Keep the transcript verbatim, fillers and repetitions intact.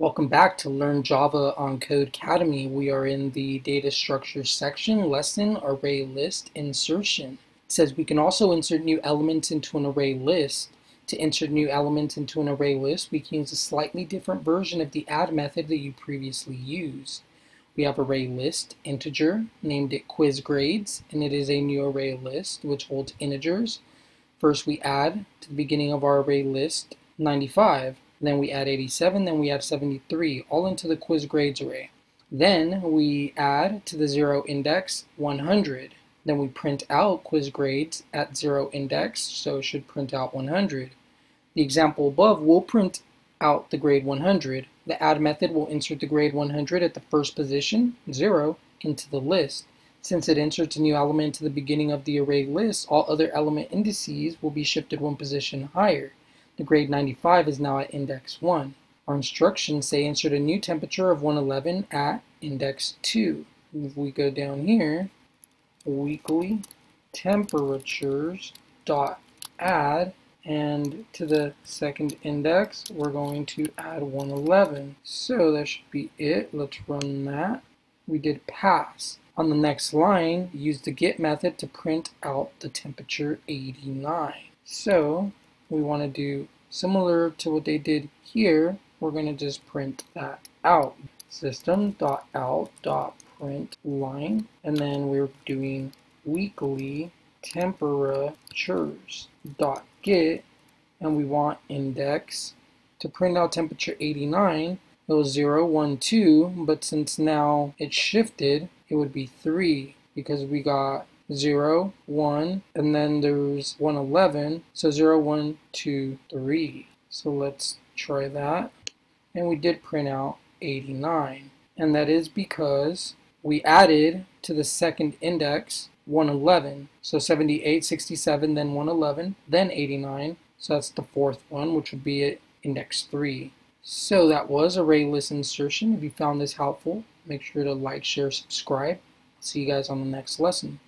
Welcome back to Learn Java on Codecademy. We are in the data structure section, lesson array list insertion. It says we can also insert new elements into an array list. To insert new elements into an array list, we can use a slightly different version of the add method that you previously used. We have array list integer, named it quiz grades, and it is a new array list which holds integers. First we add to the beginning of our array list ninety-five. Then we add eighty-seven, then we add seventy-three, all into the quiz grades array. Then we add to the zero index one hundred. Then we print out quiz grades at zero index, so it should print out one hundred. The example above will print out the grade one hundred. The add method will insert the grade one hundred at the first position, zero, into the list. Since it inserts a new element to the beginning of the array list, all other element indices will be shifted one position higher. The grade ninety-five is now at index one. Our instructions say insert a new temperature of one eleven at index two. If we go down here, weekly temperatures dot add, and to the second index we're going to add one eleven. So that should be it. Let's run that. We did pass. On the next line, use the get method to print out the temperature eighty-nine. So we want to do similar to what they did here. We're going to just print that out. System dot out dot print line, and then we're doing weekly temperatures dot get, and we want index to print out temperature eighty-nine. It was zero, one, two, but since now it's shifted, it would be three because we got zero, one, and then there's one eleven, so zero, one, two, three. So let's try that, and we did print out eighty-nine, and that is because we added to the second index one eleven, so seventy-eight, sixty-seven, then one eleven, then eighty-nine, so that's the fourth one, which would be at index three. So that was array list insertion. If you found this helpful, make sure to like, share, subscribe. See you guys on the next lesson.